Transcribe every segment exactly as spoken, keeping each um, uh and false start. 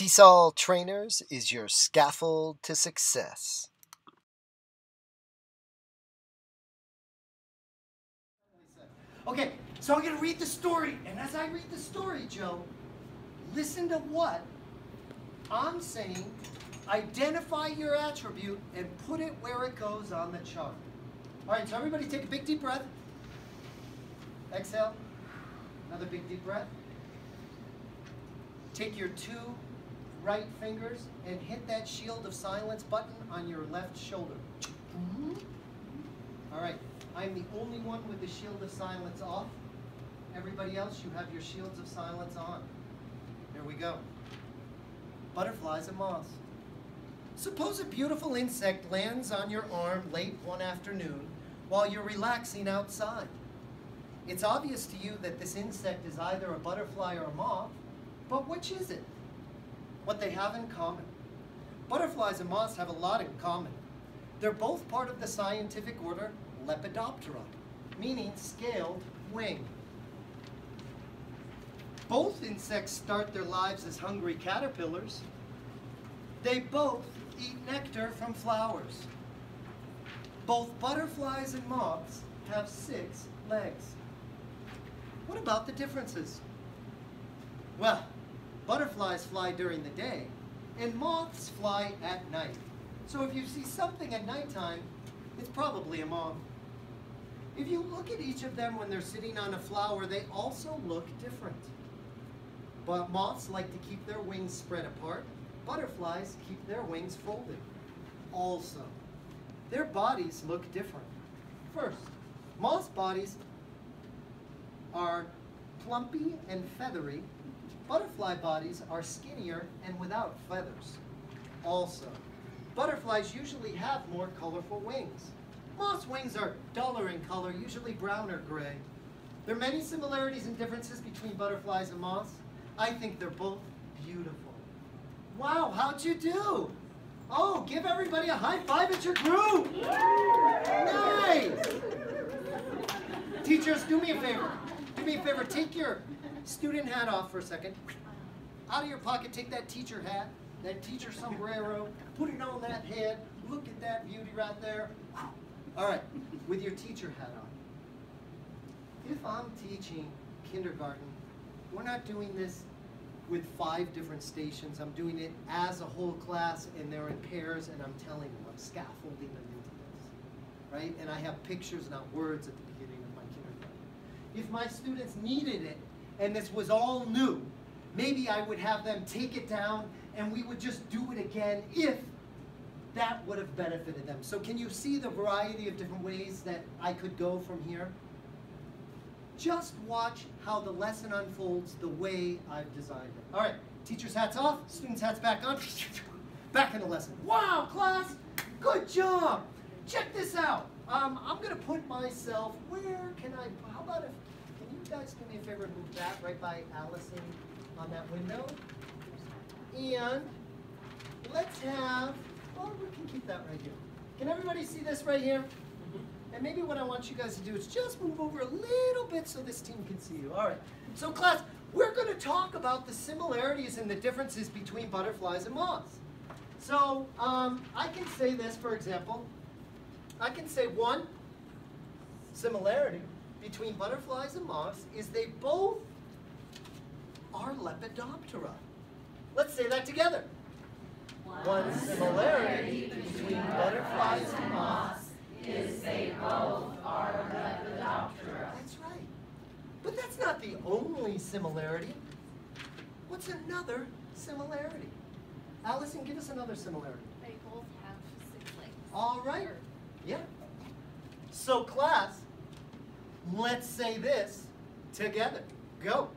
TESOL Trainers is your scaffold to success. Okay, so I'm going to read the story, and as I read the story, Joe, listen to what I'm saying, identify your attribute, and put it where it goes on the chart. All right, so everybody take a big deep breath. Exhale. Another big deep breath. Take your two right fingers and hit that shield of silence button on your left shoulder. Mm-hmm. All right, I'm the only one with the shield of silence off. Everybody else, you have your shields of silence on. There we go. Butterflies and moths. Suppose a beautiful insect lands on your arm late one afternoon while you're relaxing outside. It's obvious to you that this insect is either a butterfly or a moth, but which is it? What they have in common. Butterflies and moths have a lot in common. They're both part of the scientific order Lepidoptera, meaning scaled wing. Both insects start their lives as hungry caterpillars. They both eat nectar from flowers. Both butterflies and moths have six legs. What about the differences? Well, butterflies fly during the day, and moths fly at night. So if you see something at nighttime, it's probably a moth. If you look at each of them when they're sitting on a flower, they also look different. But moths like to keep their wings spread apart. Butterflies keep their wings folded. Also, their bodies look different. First, moths' bodies are plumpy and feathery. Butterfly bodies are skinnier and without feathers. Also, butterflies usually have more colorful wings. Moths' wings are duller in color, usually brown or gray. There are many similarities and differences between butterflies and moths. I think they're both beautiful. Wow, how'd you do? Oh, give everybody a high five at your group! Nice! Teachers, do me a favor. Do me a favor, take your student hat off for a second. Out of your pocket, take that teacher hat, that teacher sombrero, put it on that head, look at that beauty right there. All right, with your teacher hat on. If I'm teaching kindergarten, we're not doing this with five different stations. I'm doing it as a whole class, and they're in pairs, and I'm telling them, I'm scaffolding them into this, right? And I have pictures, not words, at the beginning of my kindergarten. If my students needed it, and this was all new, maybe I would have them take it down, and we would just do it again if that would have benefited them. So can you see the variety of different ways that I could go from here? Just watch how the lesson unfolds the way I've designed it. All right, teachers' hats off, students' hats back on. Back in the lesson. Wow, class, good job. Check this out. Um, I'm gonna put myself, where can I, how about if, can you guys do me a favor and move that right by Allison on that window? And let's have, well, we can keep that right here. Can everybody see this right here? And maybe what I want you guys to do is just move over a little bit so this team can see you. All right. So class, we're going to talk about the similarities and the differences between butterflies and moths. So um, I can say this, for example. I can say one similarity between butterflies and moths is they both are Lepidoptera. Let's say that together. One, one similarity between, between butterflies and moths is they both are Lepidoptera. That's right. But that's not the only similarity. What's another similarity? Allison, give us another similarity. They both have six legs. All right. Yeah. So class, let's say this together. Go.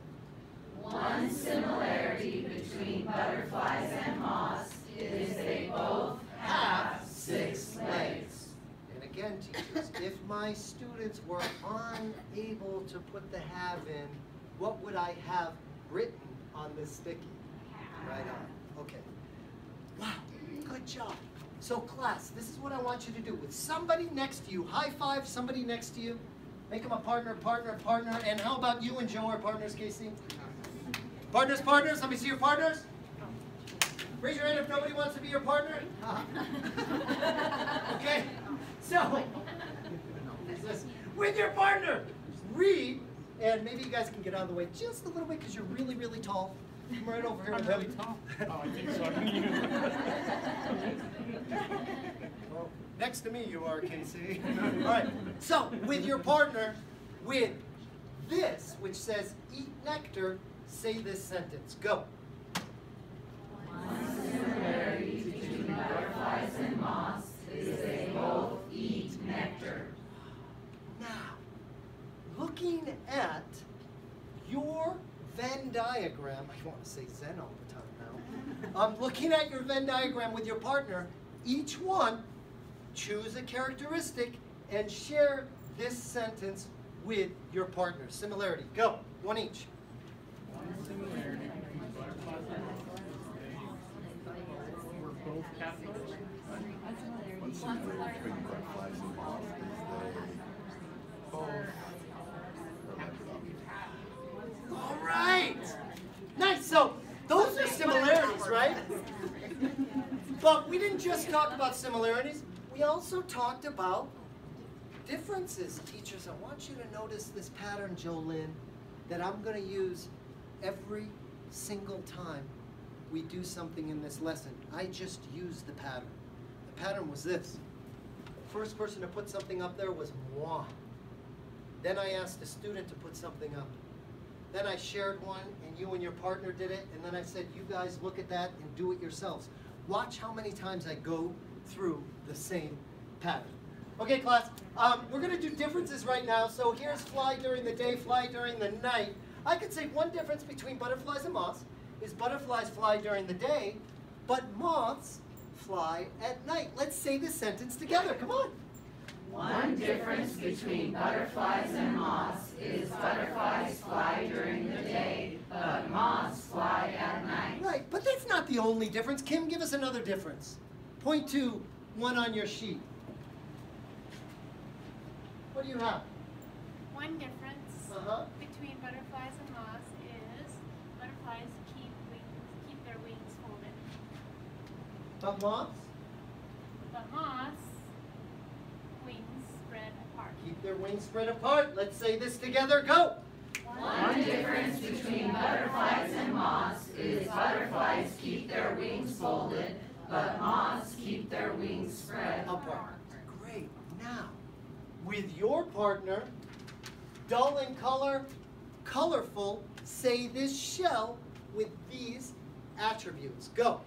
One similarity between butterflies and moths is they both have six legs. Again, teachers, if my students were unable to put the have in, what would I have written on this sticky? Right on. Okay. Wow. Good job. So, class, this is what I want you to do. With somebody next to you, high five somebody next to you. Make them a partner, partner, partner. And how about you and Joe are partners, Casey? Partners, partners. Let me see your partners. Raise your hand if nobody wants to be your partner. Uh-huh. Okay? So, listen, with your partner, read, and maybe you guys can get out of the way just a little bit because you're really, really tall. Come right over here. I'm really tall. Oh, I think so. Well, next to me you are, Casey. All right. So, with your partner, with this, which says eat nectar, say this sentence. Go. One similarity between butterflies and moths is they both eat nectar. Now, looking at your Venn diagram, I want to say Zen all the time now. I'm looking at your Venn diagram with your partner. Each one, choose a characteristic and share this sentence with your partner. Similarity. Go. One each. One similarity between butterflies and moths. We're both caterpillars. One similarity between butterflies and moths is they both. All right. Nice. So those are similarities, right? But we didn't just talk about similarities. We also talked about differences. Teachers, I want you to notice this pattern, JoLynn, that I'm going to use every single time we do something in this lesson. I just used the pattern. The pattern was this. The first person to put something up there was moi. Then I asked a student to put something up. Then I shared one, and you and your partner did it, and then I said, you guys look at that and do it yourselves. Watch how many times I go through the same pattern. Okay, class, um, we're gonna do differences right now. So here's fly during the day, fly during the night. I could say one difference between butterflies and moths is butterflies fly during the day, but moths fly at night. Let's say this sentence together, come on. One difference between butterflies and moths is butterflies fly during the day, but moths fly at night. Right, but that's not the only difference. Kim, give us another difference. Point to one on your sheet. What do you have? One difference uh-huh. between butterflies and moths is butterflies keep wings, keep their wings folded. But moths? But moths. Keep their wings spread apart. Let's say this together. Go! One difference between butterflies and moths is butterflies keep their wings folded, but moths keep their wings spread apart. Great. Now, with your partner, dull in color, colorful, say this shell with these attributes. Go!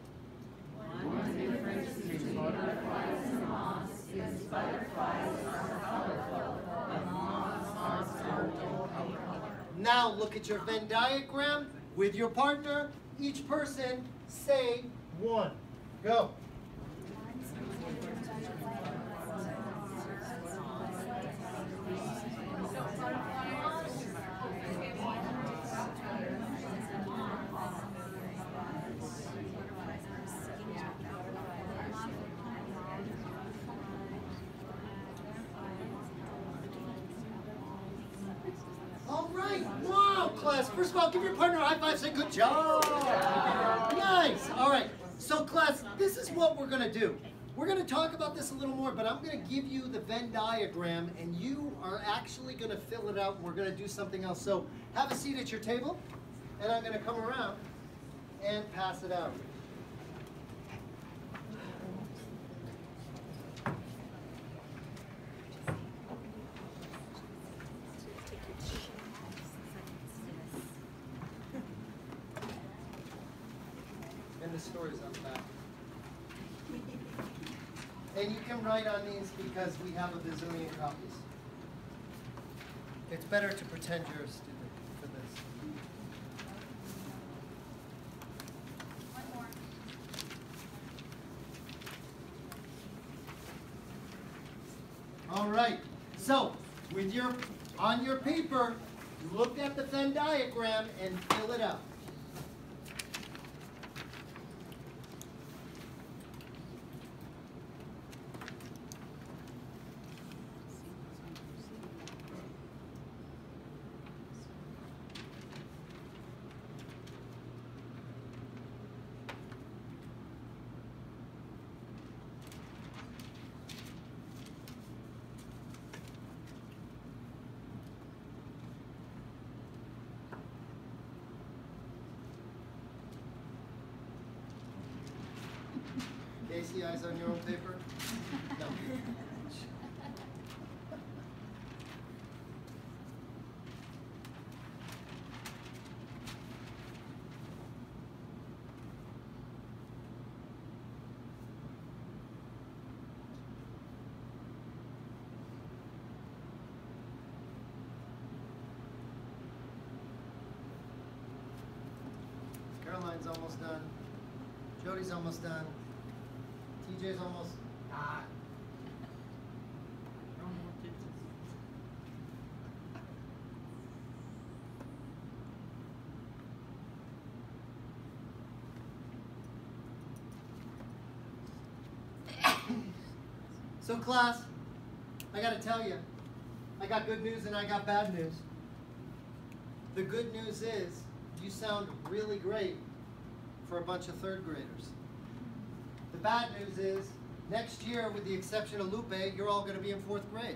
One difference between butterflies and moths is butterflies are colorful, but moths are dull in color. Now look at your Venn diagram with your partner. Each person say one. Go. First of all, give your partner a high five, say good job. Nice. All right. So class, this is what we're going to do. We're going to talk about this a little more, but I'm going to give you the Venn diagram, and you are actually going to fill it out. We're going to do something else. So have a seat at your table, and I'm going to come around and pass it out. Stories on the back. And you can write on these because we have a bazillion copies. It's better to pretend you're a student for this. One more. All right. So, with your on your paper, look at the Venn diagram and fill it out. A C Is on your own paper? No. Caroline's almost done. Jody's almost done. T J's almost ah. No more kids. So class, I gotta tell you, I got good news and I got bad news. The good news is you sound really great for a bunch of third graders. The bad news is, next year, with the exception of Lupe, you're all gonna be in fourth grade.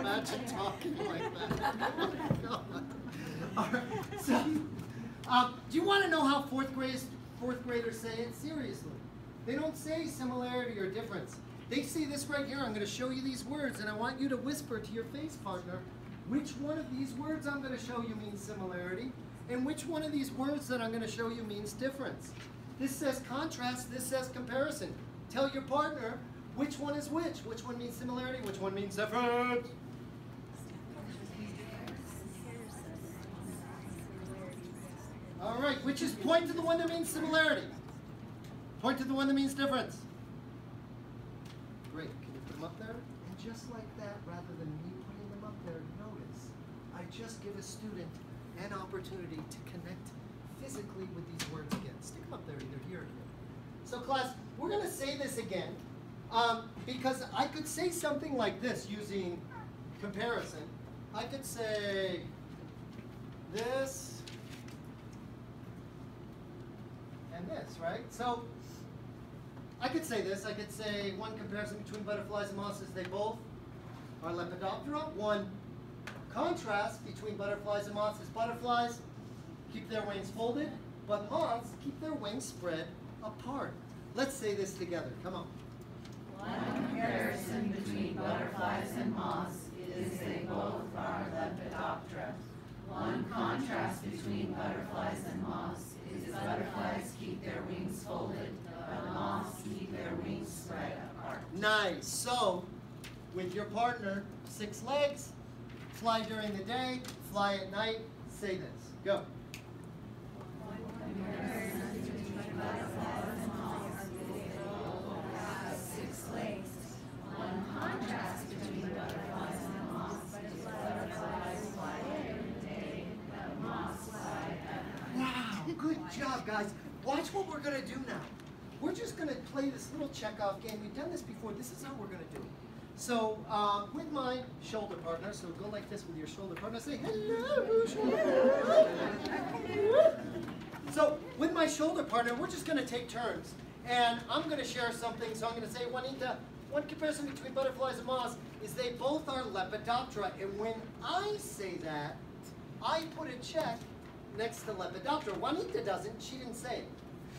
Imagine talking like that. All right, so, um, do you wanna know how fourth graders, fourth graders say it? Seriously. They don't say similarity or difference. They say this right here. I'm gonna show you these words and I want you to whisper to your face partner, which one of these words I'm gonna show you means similarity, and which one of these words that I'm gonna show you means difference. This says contrast, this says comparison. Tell your partner which one is which, which one means similarity, which one means difference. All right, which is point to the one that means similarity. Point to the one that means difference. Great, can you put them up there? And just like that, rather than me putting them up there, notice, I just give a student an opportunity to connect physically with these words again. Stick them up there, either here or here. So class, we're gonna say this again, um, because I could say something like this using comparison. I could say this and this, right? So I could say this, I could say one comparison between butterflies and mosses, they both are Lepidoptera. One contrast between butterflies and moths is butterflies keep their wings folded, but moths keep their wings spread apart. Let's say this together. Come on. One comparison between butterflies and moths is they both are Lepidoptera. One contrast between butterflies and moths is butterflies keep their wings folded, but moths keep their wings spread apart. Nice. So, with your partner, six legs, fly during the day, fly at night, say this. Go. Wow, good job, guys. Watch what we're going to do now. We're just going to play this little checkoff game. We've done this before. This is how we're going to do it. So uh, with my shoulder partner, so go like this with your shoulder partner, say, hello, shoulder. So with my shoulder partner, we're just gonna take turns. And I'm gonna share something, so I'm gonna say, Juanita, one comparison between butterflies and moths is they both are Lepidoptera. And when I say that, I put a check next to Lepidoptera. Juanita doesn't, she didn't say it.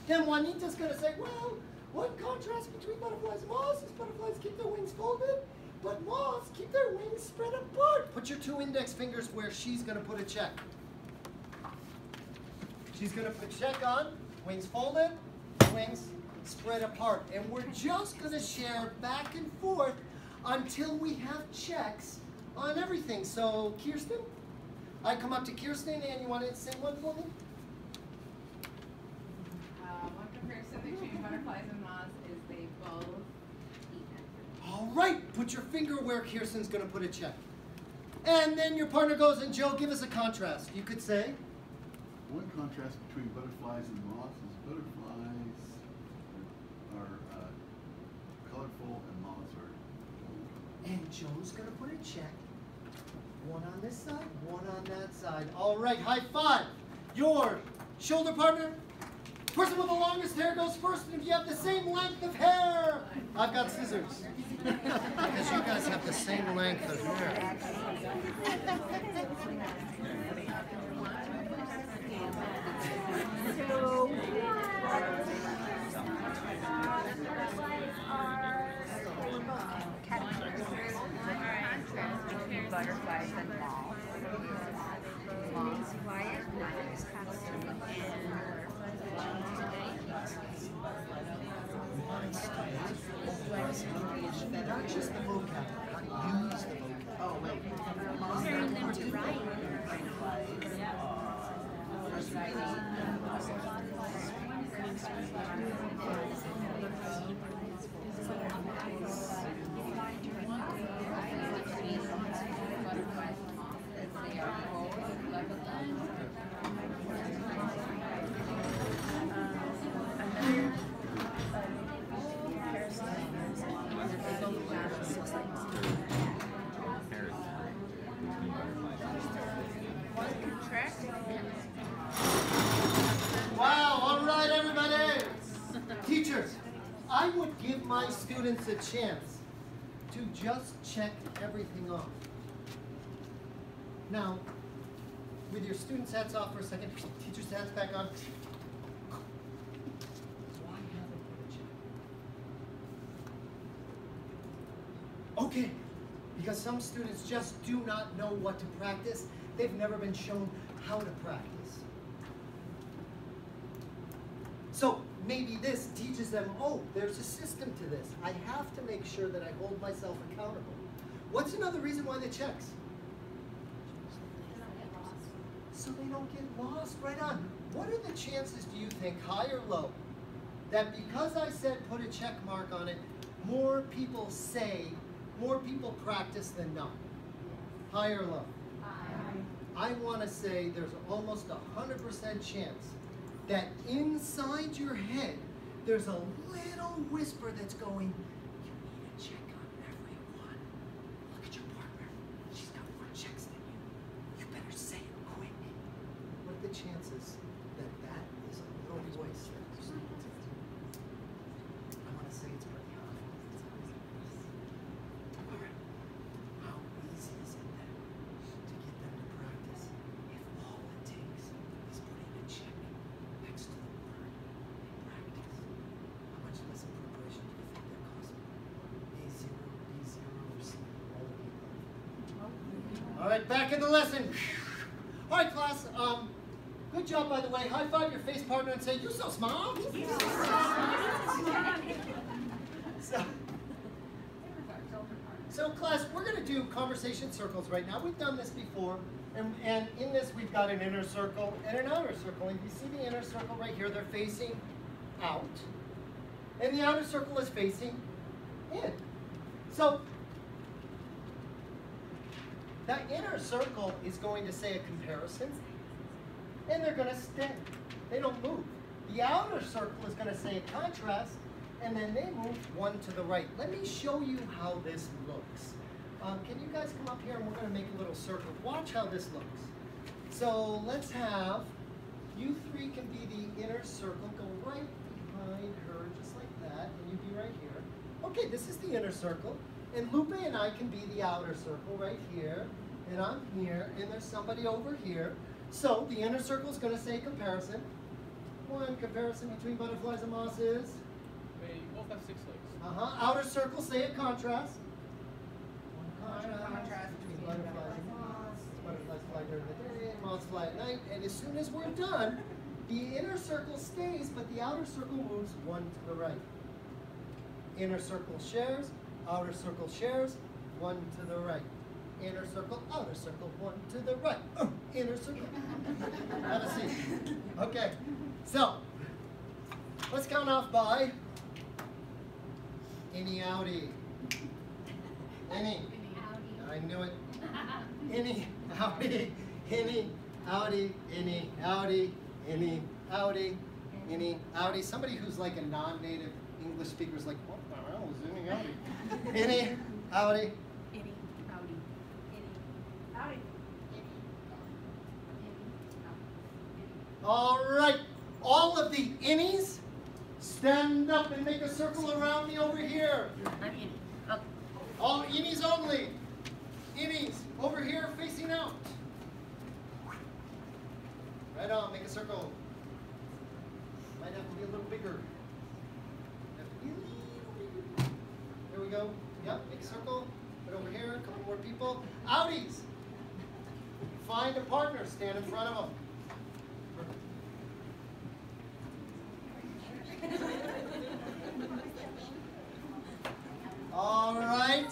Then Juanita's gonna say, well, one contrast between butterflies and moths is butterflies keep their wings folded, but moths keep their wings spread apart. Put your two index fingers where she's gonna put a check. She's gonna put a check on, wings folded, wings spread apart. And we're just gonna share back and forth until we have checks on everything. So Kirsten, I come up to Kirsten and you want to sing one for me? Uh, one comparison between butterflies and all right, put your finger where Kirsten's gonna put a check. And then your partner goes, and Joe, give us a contrast. You could say? One contrast between butterflies and moths is butterflies are uh, colorful and moths are. And Joe's gonna put a check. One on this side, one on that side. All right, high five. Your shoulder partner. Person with the longest hair goes first, and if you have the same length of hair, I've got scissors. Because you guys have the same length of hair. So, butterflies and moths. Moths, quiet nights, constantly in. Not just the vocab, but use the vocab. Oh, wait. Turn them to write. I would give my students a chance to just check everything off. Now, with your students' hats off for a second, teachers' hats back on. Okay, because some students just do not know what to practice. They've never been shown how to practice. So, maybe this teaches them, oh, there's a system to this. I have to make sure that I hold myself accountable. What's another reason why they checks? So they don't get lost, right on. What are the chances, do you think, high or low, that because I said put a check mark on it, more people say, more people practice than not? High or low? High. I want to say there's almost a one hundred percent chance that inside your head, there's a little whisper that's going, you need a check on everyone. Look at your partner. She's got more checks than you. You better say it quick. What are the chances that that is a little voice that you're saying? I want to say it's pretty hard. All right. How easy is it then to get them to practice if all it takes is putting a check next to the word in practice? How much less preparation do you think that costs me? A zero, B zero, C, all of the above. All right, back in the lesson. All right, class. Um, good job, by the way. High five your face partner and say, "You're so smart." so, so, class, we're gonna do conversation circles right now. We've done this before. And, and in this, we've got an inner circle and an outer circle. And you see the inner circle right here, they're facing out. And the outer circle is facing in. So that inner circle is going to say a comparison, and they're going to stay. They don't move. The outer circle is going to say a contrast, and then they move one to the right. Let me show you how this looks. Um, can you guys come up here and we're going to make a little circle. Watch how this looks. So let's have, you three can be the inner circle. Go right behind her, just like that, and you be right here. Okay, this is the inner circle. And Lupe and I can be the outer circle right here. And I'm here, and there's somebody over here. So the inner circle is going to say comparison. One comparison between butterflies and moths is? They both have six legs. Uh-huh. Outer circle, say a contrast. Contrast between butterflies and moths. Butterflies fly during the day, moths fly at night, and as soon as we're done, the inner circle stays, but the outer circle moves one to the right. Inner circle shares, outer circle shares, one to the right. Inner circle, outer circle, one to the right. Oh, inner circle. Have a seat. Okay, so let's count off by any outie. Any. I knew it. Any, outie, any, outie, any, outie, any, outie, any, outie. Somebody who's like a non-native English speaker is like, what the hell is any, outie? Any, outie. Any, outie. Any, outie. All right. All of the innies, stand up and make a circle around me over here. I'm innie. Okay. All innies only. Innies, over here, facing out. Right on, make a circle. Might have to be a little bigger. Have to be a little bigger. There we go. Yep, make a circle. over here, a couple more people. Outies. Find a partner, stand in front of them. All right.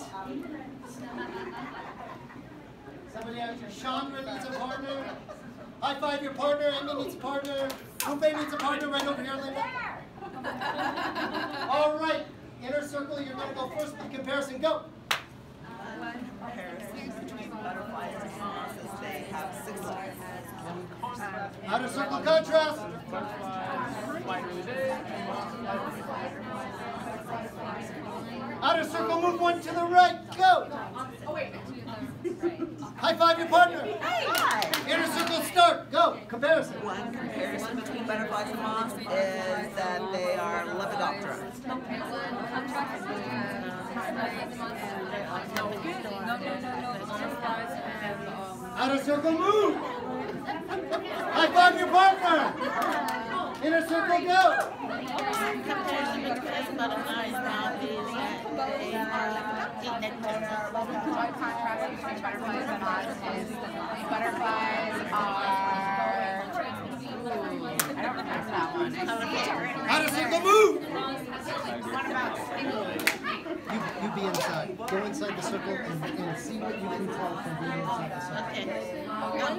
Somebody out here. Chandra needs a partner. High five your partner. Amy needs a partner. Rupe needs a partner right over here, Linda. All right. Inner circle, you're going to go first with comparison. Go. Comparisons between butterflies and moths, they have six legs. Outer circle contrast. Outer circle, move one to the right. Go. Oh wait. High five your partner. Hey. Inner circle, start. Go. Comparison. One comparison between butterflies and moths is that they are Lepidoptera. Outer circle, move. High five your partner. Inner circle, go. Outer circle, move. You, you be inside. Go inside the circle and, and see what you can tell from being inside the circle. Okay.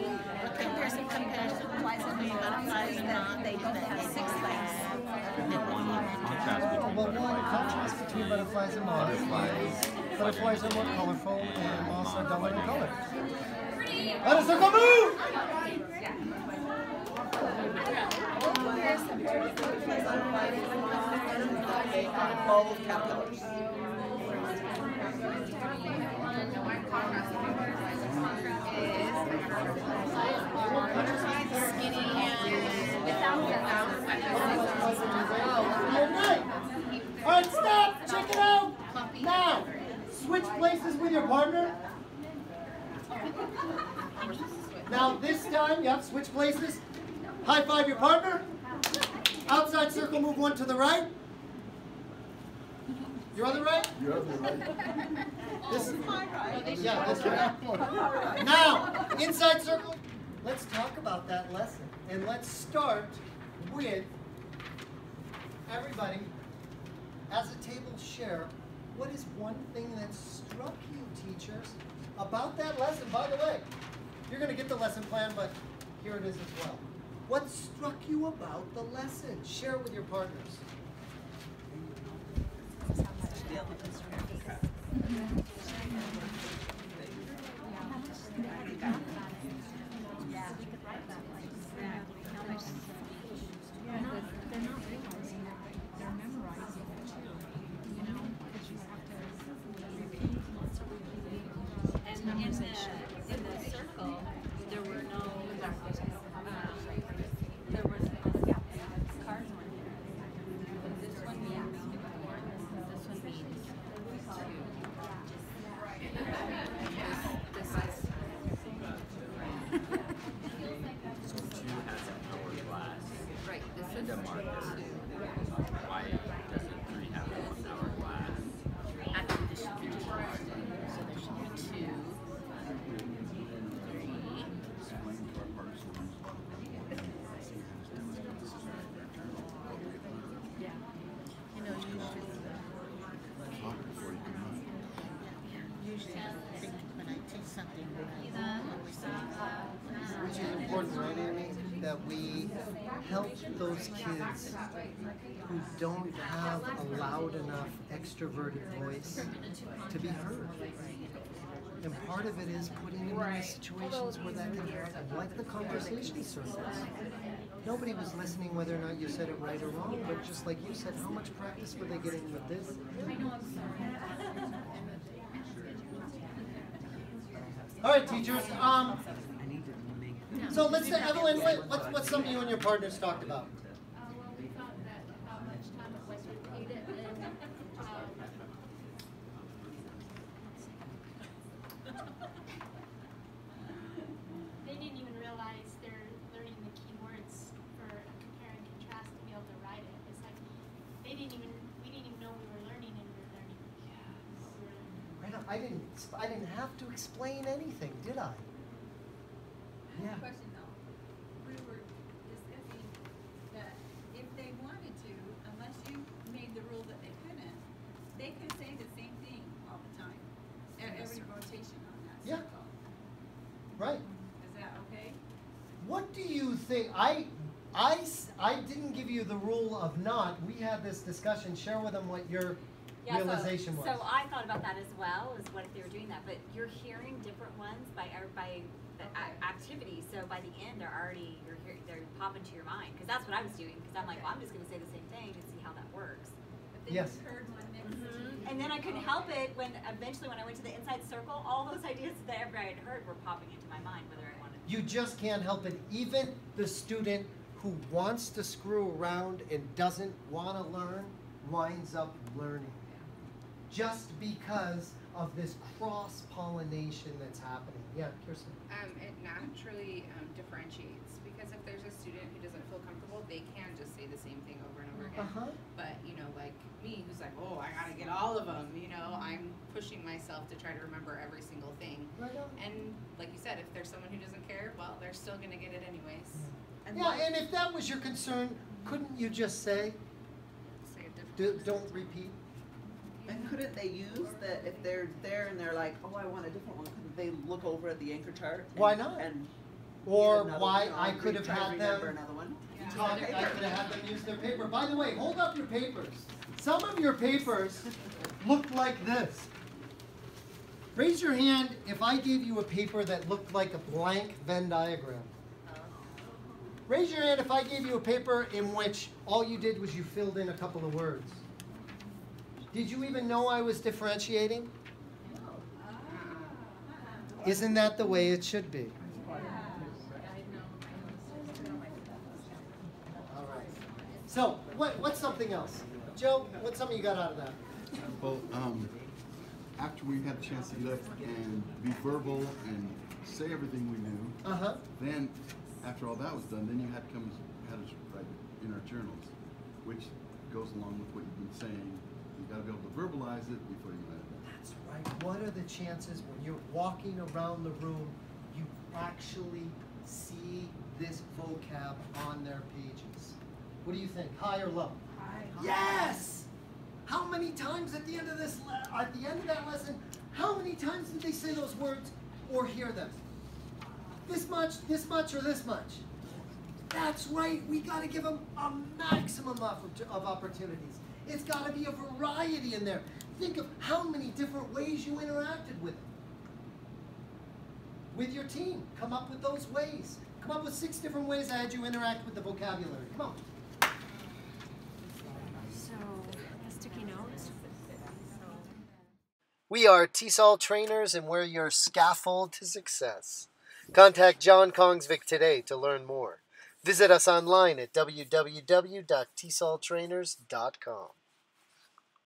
Comparison compares to twice as many butterflies and moths. They both have six legs. Well, one contrast between butterflies and moths. Butterflies. butterflies are more colorful and moths are duller in color. Let us circle move! Skinny and without the mouth. Alright, stop! Check it out! Now, switch places with your partner. Now, this time, yep, switch places. High five your partner. Outside circle, move one to the right. Your other right? Your other right. This is my right. Yeah, that's right. Now, inside circle. Let's talk about that lesson, and let's start with everybody, as a table share, what is one thing that struck you, teachers, about that lesson? By the way, you're going to get the lesson plan, but here it is as well. What struck you about the lesson? Share it with your partners. We help those kids who don't have a loud enough extroverted voice to be heard. And part of it is putting them in situations where that can happen, like the conversation circles. Nobody was listening whether or not you said it right or wrong, but just like you said, how much practice were they getting with this? All right, teachers. Um, So let's say, Evelyn, what, what, what's something you and your partners talked about? Uh, well, we thought that how much time it was repeated and um, they didn't even realize they're learning the key words for compare and contrast to be able to write it. It's like they didn't even, we didn't even know we were learning and we were learning. Yeah. Right on. I didn't. I didn't have to explain anything, did I? Yeah. I have a question though. We were discussing that if they wanted to, unless you made the rule that they couldn't, they could say the same thing all the time at every rotation on that circle. Yeah. Right. Is that okay? What do you think? I. I, I didn't give you the rule of not. We had this discussion. Share with them what your yeah, realization so, was. So I thought about that as well, as what if they were doing that. But you're hearing different ones by by the okay. activity. So by the end, they're already you're hearing, they're popping to your mind. Because that's what I was doing. Because I'm like, well, I'm just going to say the same thing and see how that works. But then yes. You heard one next mm-hmm. And then I couldn't help it when eventually when I went to the inside circle, all those ideas that everybody had heard were popping into my mind, whether I wanted. You just can't help it. Even the student who wants to screw around and doesn't want to learn, winds up learning. Just because of this cross-pollination that's happening. Yeah, Kirsten? Um, it naturally um, differentiates, because if there's a student who doesn't feel comfortable, they can just say the same thing over and over again. Uh-huh. But, you know, like me, who's like, oh, I gotta get all of them, you know, I'm pushing myself to try to remember every single thing. Right on. And, like you said, if there's someone who doesn't care, well, they're still gonna get it anyways. Yeah. And yeah, and if that was your concern, couldn't you just say, do, don't repeat? And couldn't they use that if they're there and they're like, oh, I want a different one, couldn't they look over at the anchor chart? And, why not? And or why I could have had them another one. Yeah. Talk, I could have had them use their paper. By the way, hold up your papers. Some of your papers looked like this. Raise your hand if I gave you a paper that looked like a blank Venn diagram. Raise your hand if I gave you a paper in which all you did was you filled in a couple of words. Did you even know I was differentiating? Isn't that the way it should be? All right. So, what, what's something else? Joe, what's something you got out of that? Well, um, after we had a chance to look and be verbal and say everything we knew, uh-huh. then after all that was done, then you had to come had us write in our journals, which goes along with what you've been saying. You've got to be able to verbalize it before you write it. That's right. What are the chances when you're walking around the room, you actually see this vocab on their pages? What do you think? High or low? High. Yes! How many times at the end of this le at the end of that lesson, how many times did they say those words or hear them? This much, this much, or this much. That's right. We got to give them a maximum of opportunities. It's got to be a variety in there. Think of how many different ways you interacted with it. With your team, come up with those ways. Come up with six different ways I had you interact with the vocabulary. Come on. So, sticky notes. We are TESOL Trainers, and we're your scaffold to success. Contact John Kongsvik today to learn more. Visit us online at w w w dot tesol trainers dot com.